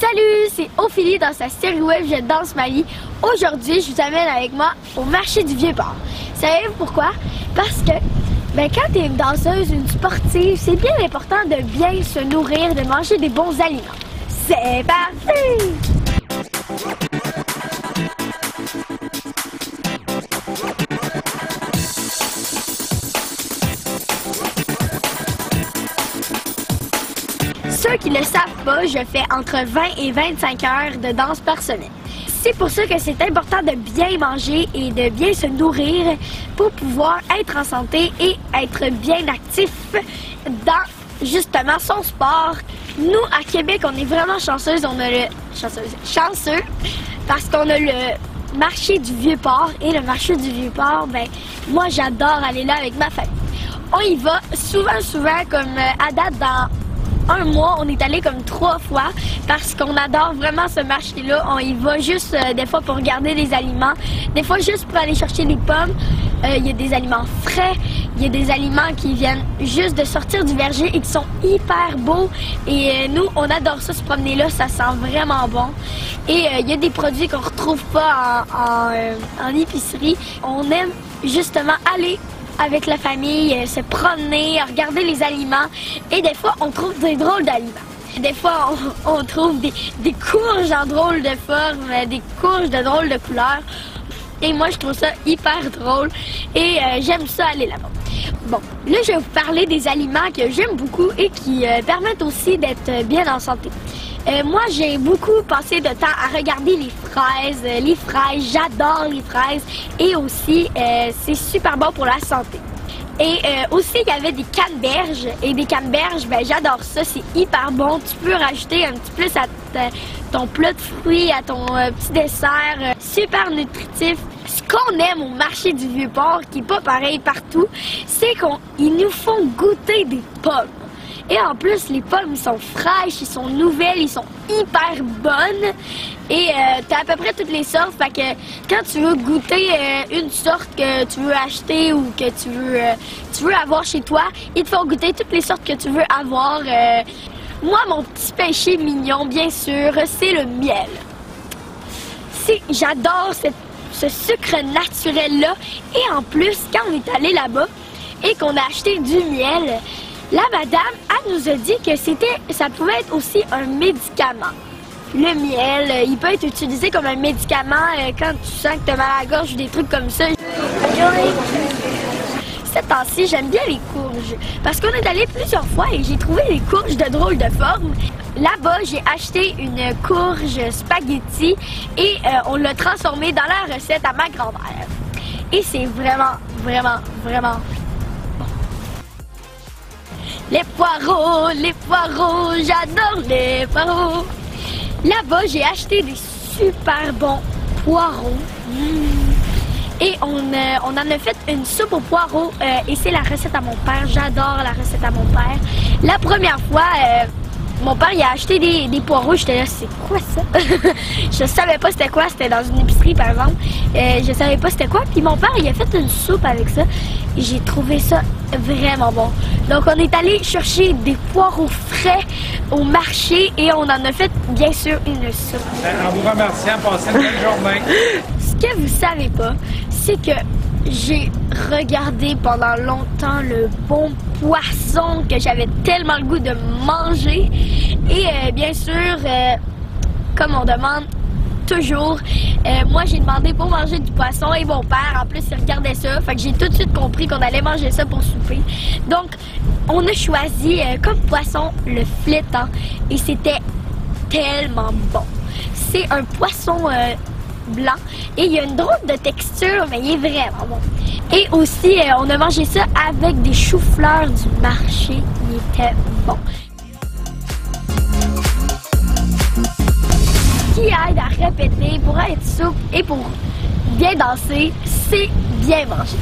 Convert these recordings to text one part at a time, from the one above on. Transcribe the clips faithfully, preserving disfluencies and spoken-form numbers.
Salut, c'est Ophélie dans sa série web Je danse ma vie. Aujourd'hui, je vous amène avec moi au marché du Vieux-Port. Savez-vous pourquoi? Parce que ben, quand tu es une danseuse, une sportive, c'est bien important de bien se nourrir, de manger des bons aliments. C'est parti! Ceux qui ne le savent pas, je fais entre vingt et vingt-cinq heures de danse par semaine. C'est pour ça que c'est important de bien manger et de bien se nourrir pour pouvoir être en santé et être bien actif dans, justement, son sport. Nous, à Québec, on est vraiment chanceuses. On a le... Chanceuse, chanceux parce qu'on a le marché du Vieux-Port. Et le marché du Vieux-Port, ben, moi, j'adore aller là avec ma famille. On y va souvent, souvent, comme à date dans... un mois, on est allé comme trois fois parce qu'on adore vraiment ce marché-là. On y va juste euh, des fois pour regarder les aliments, des fois juste pour aller chercher des pommes. Il euh, y a des aliments frais, il y a des aliments qui viennent juste de sortir du verger et qui sont hyper beaux. Et euh, nous, on adore ça, se promener là, ça sent vraiment bon. Et il euh, y a des produits qu'on ne retrouve pas en, en, euh, en épicerie. On aime justement aller avec la famille, euh, se promener, regarder les aliments. Et des fois, on trouve des drôles d'aliments. Des fois, on, on trouve des, des courges en drôle de forme, des courges de drôles de couleurs. Et moi, je trouve ça hyper drôle. Et euh, j'aime ça aller là-bas. Bon, là, je vais vous parler des aliments que j'aime beaucoup et qui euh, permettent aussi d'être bien en santé. Euh, moi, j'ai beaucoup passé de temps à regarder les fraises. Euh, les fraises, j'adore les fraises. Et aussi, euh, c'est super bon pour la santé. Et euh, aussi, il y avait des canneberges. Et des canneberges, ben, j'adore ça, c'est hyper bon. Tu peux rajouter un petit plus à ton plat de fruits, à ton euh, petit dessert. Euh, super nutritif. Ce qu'on aime au marché du Vieux-Port, qui n'est pas pareil partout, c'est qu'ils nous font goûter des pommes. Et en plus, les pommes, ils sont fraîches, ils sont nouvelles, ils sont hyper bonnes. Et euh, t'as à peu près toutes les sortes. Fait que quand tu veux goûter euh, une sorte que tu veux acheter ou que tu veux, euh, tu veux avoir chez toi, ils te font goûter toutes les sortes que tu veux avoir. Euh. Moi, mon petit péché mignon, bien sûr, c'est le miel. J'adore ce sucre naturel-là. Et en plus, quand on est allé là-bas et qu'on a acheté du miel, la madame, elle nous a dit que c'était, ça pouvait être aussi un médicament. Le miel, il peut être utilisé comme un médicament quand tu sens que t'as mal à la gorge ou des trucs comme ça. Cette temps-ci, j'aime bien les courges parce qu'on est allé plusieurs fois et j'ai trouvé des courges de drôle de forme. Là-bas, j'ai acheté une courge spaghetti et euh, on l'a transformée dans la recette à ma grand-mère. Et c'est vraiment, vraiment, vraiment... Les poireaux, les poireaux, j'adore les poireaux. Là-bas, j'ai acheté des super bons poireaux. Mmh. Et on, euh, on en a fait une soupe aux poireaux. Euh, et c'est la recette à mon père. J'adore la recette à mon père. La première fois, euh, mon père il a acheté des, des poireaux. J'étais là, c'est quoi ça? Je savais pas c'était quoi. C'était dans une épicerie, par exemple. Euh, je savais pas c'était quoi. Puis mon père, il a fait une soupe avec ça. Et j'ai trouvé ça vraiment bon. Donc, on est allé chercher des poireaux frais au marché et on en a fait, bien sûr, une soupe. En vous remerciant, passez une bonne journée. Ce que vous savez pas, c'est que j'ai regardé pendant longtemps le bon poisson que j'avais tellement le goût de manger. Et euh, bien sûr, euh, comme on demande toujours, Euh, moi, j'ai demandé pour manger du poisson et mon père, en plus, il regardait ça. Fait que j'ai tout de suite compris qu'on allait manger ça pour souper. Donc, on a choisi euh, comme poisson le flétan et c'était tellement bon. C'est un poisson euh, blanc et il y a une drôle de texture, mais il est vraiment bon. Et aussi, euh, on a mangé ça avec des choux-fleurs du marché. Il était bon. Qui aide à répéter pour être souple et pour bien danser, c'est bien manger.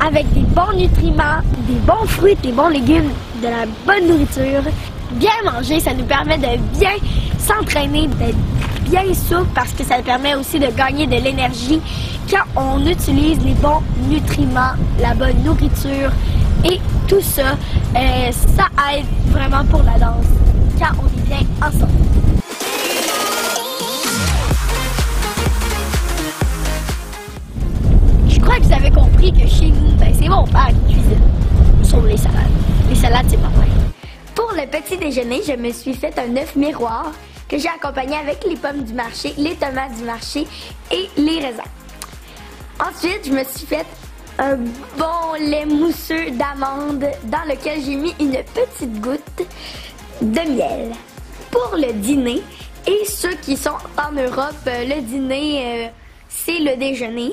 Avec des bons nutriments, des bons fruits, des bons légumes, de la bonne nourriture, bien manger, ça nous permet de bien s'entraîner, d'être bien souple parce que ça permet aussi de gagner de l'énergie quand on utilise les bons nutriments, la bonne nourriture et tout ça, euh, ça aide vraiment pour la danse quand on est bien ensemble. petit déjeuner, je me suis fait un œuf miroir que j'ai accompagné avec les pommes du marché, les tomates du marché et les raisins. Ensuite, je me suis fait un bon lait mousseux d'amande dans lequel j'ai mis une petite goutte de miel. Pour le dîner, et ceux qui sont en Europe, le dîner, euh, c'est le déjeuner.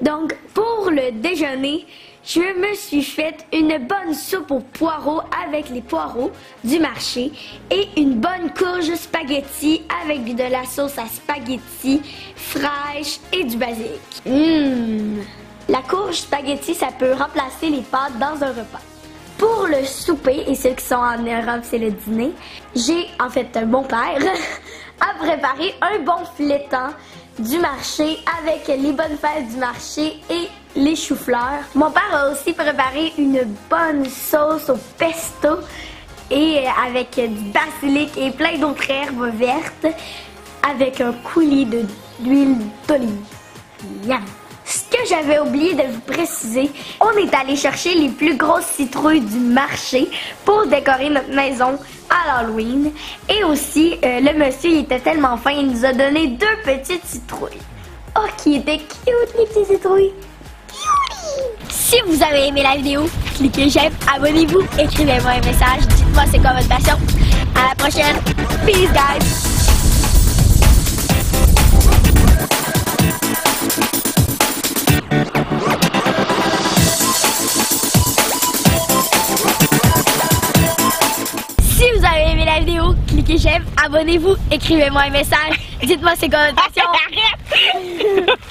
Donc, pour le déjeuner, je me suis faite une bonne soupe aux poireaux avec les poireaux du marché et une bonne courge spaghetti avec de la sauce à spaghetti fraîche et du basilic. Mmh. La courge spaghetti, ça peut remplacer les pâtes dans un repas. Pour le souper, et ceux qui sont en Europe, c'est le dîner, j'ai, en fait, mon père a préparé un bon flétan du marché avec les bonnes fèves du marché et les choux-fleurs. Mon père a aussi préparé une bonne sauce au pesto et avec du basilic et plein d'autres herbes vertes avec un coulis d'huile d'olive. Miam! Ce que j'avais oublié de vous préciser, on est allé chercher les plus grosses citrouilles du marché pour décorer notre maison à l'Halloween. Et aussi, euh, le monsieur il était tellement fin, il nous a donné deux petites citrouilles. Oh, qui étaient cute les petites citrouilles! Si vous avez aimé la vidéo, cliquez j'aime, abonnez-vous, écrivez-moi un message, dites-moi c'est quoi votre passion. À la prochaine! Peace guys! Vidéo, cliquez j'aime, abonnez-vous, écrivez-moi un message, dites-moi c'est quoi votre passion.